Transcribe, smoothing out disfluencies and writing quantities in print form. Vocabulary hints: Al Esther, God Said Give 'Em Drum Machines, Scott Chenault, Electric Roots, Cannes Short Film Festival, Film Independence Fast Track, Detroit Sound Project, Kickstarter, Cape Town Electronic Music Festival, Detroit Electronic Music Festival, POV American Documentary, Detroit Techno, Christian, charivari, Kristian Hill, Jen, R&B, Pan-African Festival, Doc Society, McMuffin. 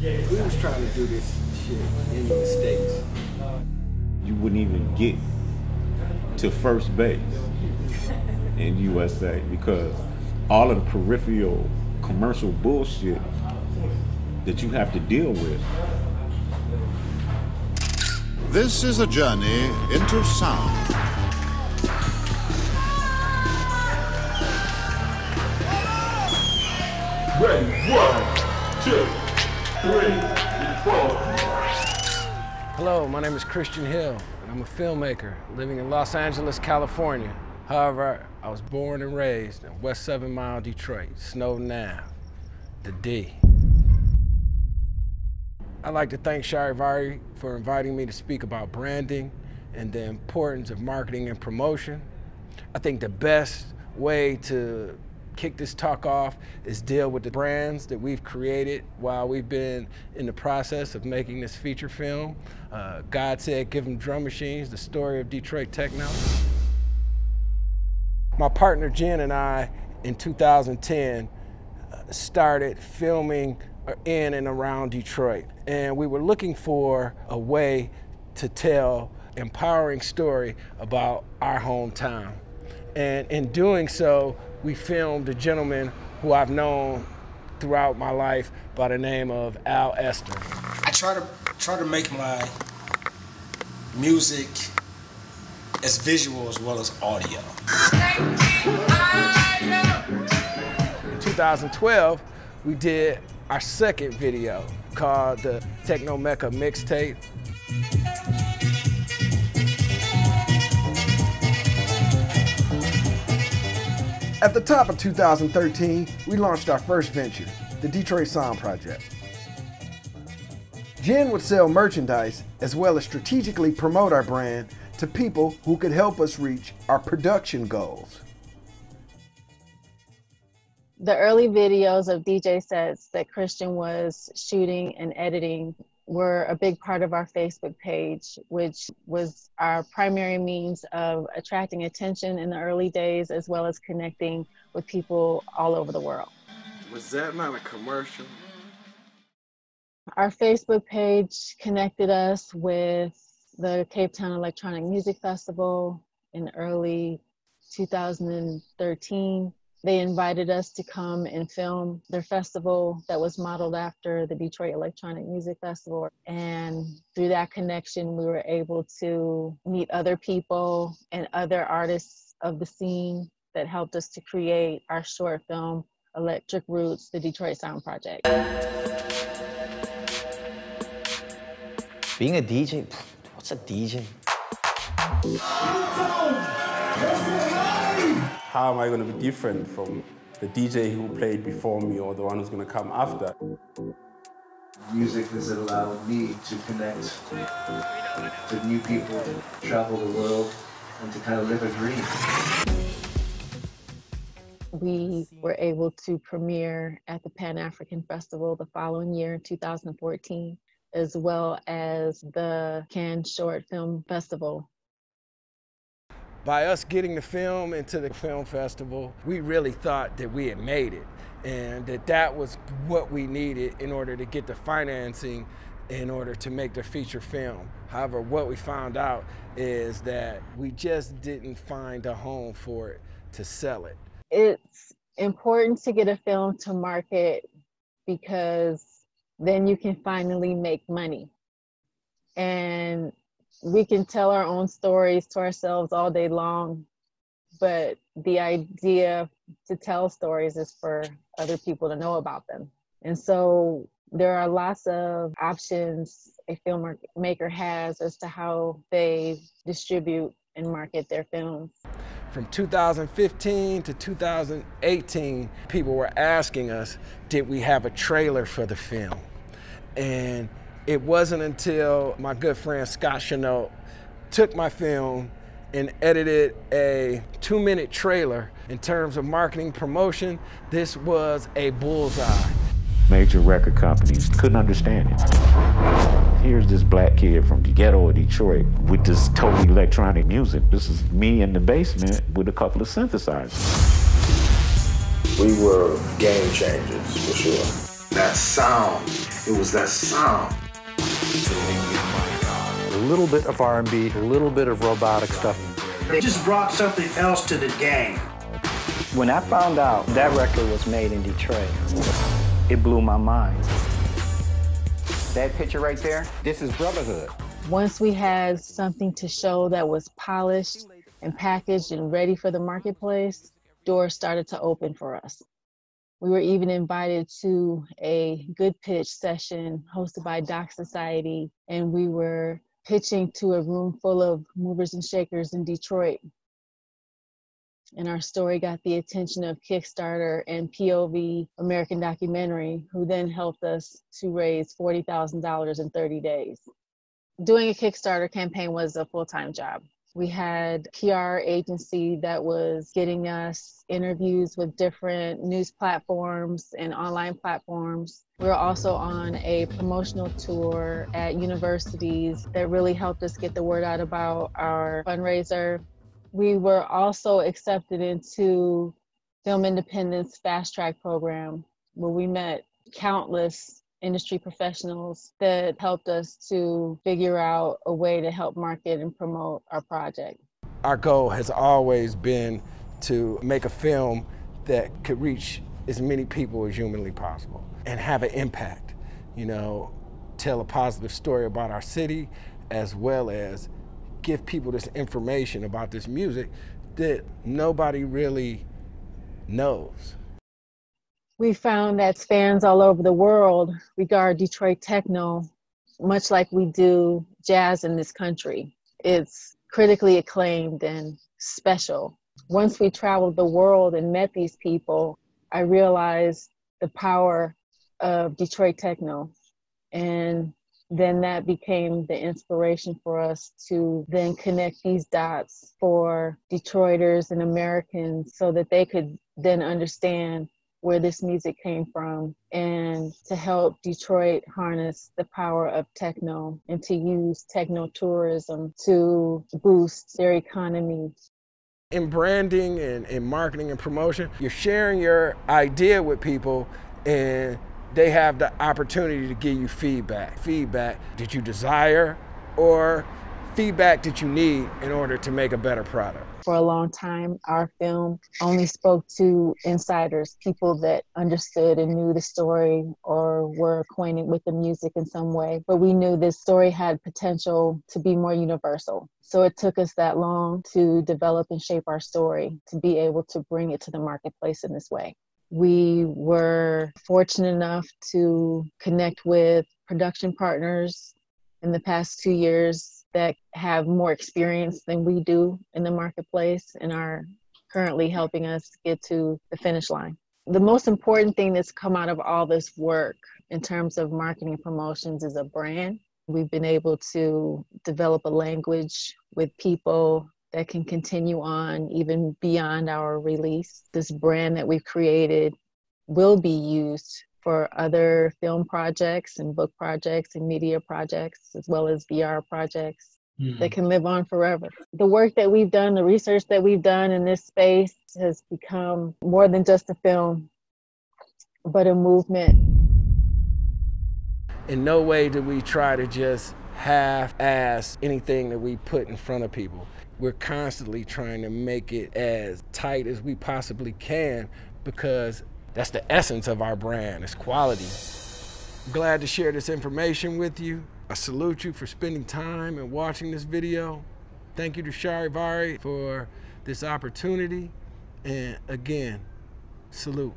We was trying to do this shit in the States. You wouldn't even get to first base in USA because all of the peripheral commercial bullshit that you have to deal with. This is a journey into sound. Ready, 1, 2, 3, 4. Hello, my name is Kristian Hill, and I'm a filmmaker living in Los Angeles, California. However, I was born and raised in West 7 Mile, Detroit, Snowden Ave, the D. I'd like to thank Charivari for inviting me to speak about branding and the importance of marketing and promotion. I think the best way to kick this talk off is deal with the brands that we've created while we've been in the process of making this feature film. God Said Give 'Em Drum Machines, the story of Detroit Techno. My partner Jen and I, in 2010, started filming in and around Detroit. And we were looking for a way to tell an empowering story about our hometown. And in doing so, we filmed a gentleman who I've known throughout my life by the name of Al Esther. I try to make my music as visual as well as audio. In 2012, we did our second video called the Techno Mecca Mixtape. At the top of 2013, we launched our first venture, the Detroit Sound Project. Jen would sell merchandise as well as strategically promote our brand to people who could help us reach our production goals. The early videos of DJ sets that Christian was shooting and editing were a big part of our Facebook page, which was our primary means of attracting attention in the early days, as well as connecting with people all over the world. Was that not a commercial? Our Facebook page connected us with the Cape Town Electronic Music Festival in early 2013. They invited us to come and film their festival that was modeled after the Detroit Electronic Music Festival. And through that connection, we were able to meet other people and other artists of the scene that helped us to create our short film, Electric Roots, the Detroit Sound Project. Being a DJ, what's a DJ? How am I going to be different from the DJ who played before me or the one who's going to come after? Music has allowed me to connect to new people, travel the world, and to kind of live a dream. We were able to premiere at the Pan-African Festival the following year, 2014, as well as the Cannes Short Film Festival. By us getting the film into the film festival, we really thought that we had made it and that that was what we needed in order to get the financing in order to make the feature film. However, what we found out is that we just didn't find a home for it to sell it. It's important to get a film to market because then you can finally make money. And we can tell our own stories to ourselves all day long, but the idea to tell stories is for other people to know about them. And so there are lots of options a filmmaker has as to how they distribute and market their films. From 2015 to 2018, people were asking us, did we have a trailer for the film? And it wasn't until my good friend Scott Chenault took my film and edited a 2-minute trailer. In terms of marketing promotion, this was a bullseye. Major record companies couldn't understand it. Here's this black kid from the ghetto of Detroit with this totally electronic music. This is me in the basement with a couple of synthesizers. We were game changers, for sure. That sound, it was that sound. A little bit of R&B, a little bit of robotic stuff. They just brought something else to the game. When I found out that record was made in Detroit, it blew my mind. That picture right there, this is brotherhood. Once we had something to show that was polished and packaged and ready for the marketplace, doors started to open for us. We were even invited to a good pitch session hosted by Doc Society, and we were pitching to a room full of movers and shakers in Detroit. And our story got the attention of Kickstarter and POV American Documentary, who then helped us to raise $40,000 in 30 days. Doing a Kickstarter campaign was a full-time job. We had a PR agency that was getting us interviews with different news platforms and online platforms. We were also on a promotional tour at universities that really helped us get the word out about our fundraiser. We were also accepted into Film Independence Fast Track program, where we met countless industry professionals that helped us to figure out a way to help market and promote our project. Our goal has always been to make a film that could reach as many people as humanly possible and have an impact, you know, tell a positive story about our city, as well as give people this information about this music that nobody really knows. We found that fans all over the world regard Detroit Techno much like we do jazz in this country. It's critically acclaimed and special. Once we traveled the world and met these people, I realized the power of Detroit Techno. And then that became the inspiration for us to then connect these dots for Detroiters and Americans so that they could then understand where this music came from, and to help Detroit harness the power of techno and to use techno tourism to boost their economy. In branding and in marketing and promotion, you're sharing your idea with people and they have the opportunity to give you feedback. Feedback that you desire or feedback that you need in order to make a better product. For a long time, our film only spoke to insiders, people that understood and knew the story or were acquainted with the music in some way. But we knew this story had potential to be more universal. So it took us that long to develop and shape our story to be able to bring it to the marketplace in this way. We were fortunate enough to connect with production partners in the past 2 years that have more experience than we do in the marketplace and are currently helping us get to the finish line. The most important thing that's come out of all this work in terms of marketing and promotions is a brand. We've been able to develop a language with people that can continue on even beyond our release. This brand that we've created will be used for other film projects and book projects and media projects, as well as VR projects that can live on forever. The work that we've done, the research that we've done in this space has become more than just a film, but a movement. In no way do we try to just half-ass anything that we put in front of people. We're constantly trying to make it as tight as we possibly can, because that's the essence of our brand, it's quality. I'm glad to share this information with you. I salute you for spending time and watching this video. Thank you to Charivari for this opportunity. And again, salute.